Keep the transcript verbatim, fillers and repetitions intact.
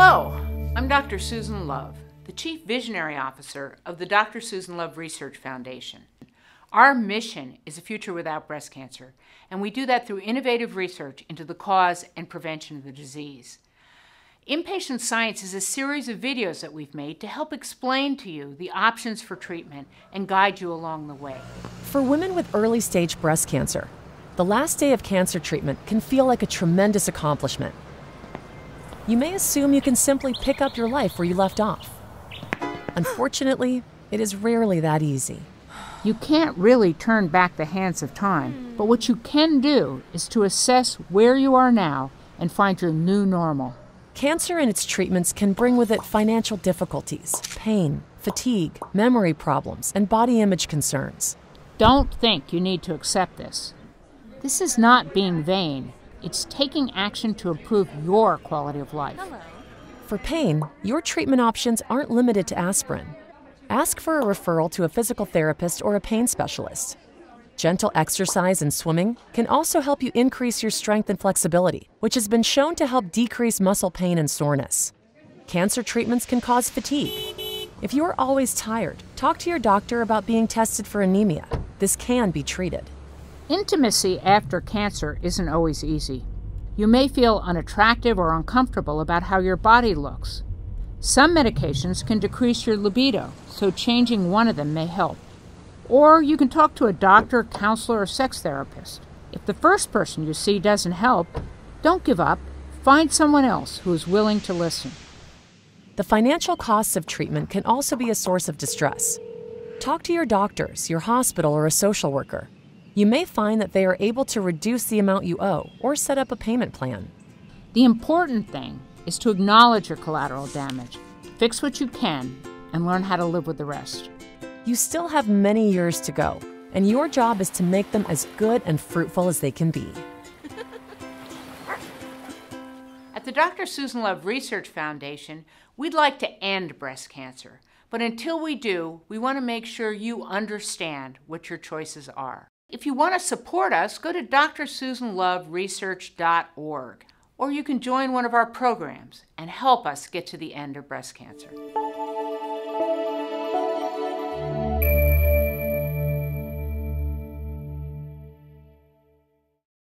Hello, I'm Doctor Susan Love, the Chief Visionary Officer of the Doctor Susan Love Research Foundation. Our mission is a future without breast cancer, and we do that through innovative research into the cause and prevention of the disease. Inpatient Science is a series of videos that we've made to help explain to you the options for treatment and guide you along the way. For women with early-stage breast cancer, the last day of cancer treatment can feel like a tremendous accomplishment. You may assume you can simply pick up your life where you left off. Unfortunately, it is rarely that easy. You can't really turn back the hands of time, but what you can do is to assess where you are now and find your new normal. Cancer and its treatments can bring with it financial difficulties, pain, fatigue, memory problems, and body image concerns. Don't think you need to accept this. This is not being vain. It's taking action to improve your quality of life. Hello. For pain, your treatment options aren't limited to aspirin. Ask for a referral to a physical therapist or a pain specialist. Gentle exercise and swimming can also help you increase your strength and flexibility, which has been shown to help decrease muscle pain and soreness. Cancer treatments can cause fatigue. If you are always tired, talk to your doctor about being tested for anemia. This can be treated. Intimacy after cancer isn't always easy. You may feel unattractive or uncomfortable about how your body looks. Some medications can decrease your libido, so changing one of them may help. Or you can talk to a doctor, counselor, or sex therapist. If the first person you see doesn't help, don't give up. Find someone else who is willing to listen. The financial costs of treatment can also be a source of distress. Talk to your doctors, your hospital, or a social worker. You may find that they are able to reduce the amount you owe or set up a payment plan. The important thing is to acknowledge your collateral damage, fix what you can, and learn how to live with the rest. You still have many years to go, and your job is to make them as good and fruitful as they can be. At the Doctor Susan Love Research Foundation, we'd like to end breast cancer, but until we do, we want to make sure you understand what your choices are. If you want to support us, go to D R susan love research dot org, or you can join one of our programs and help us get to the end of breast cancer.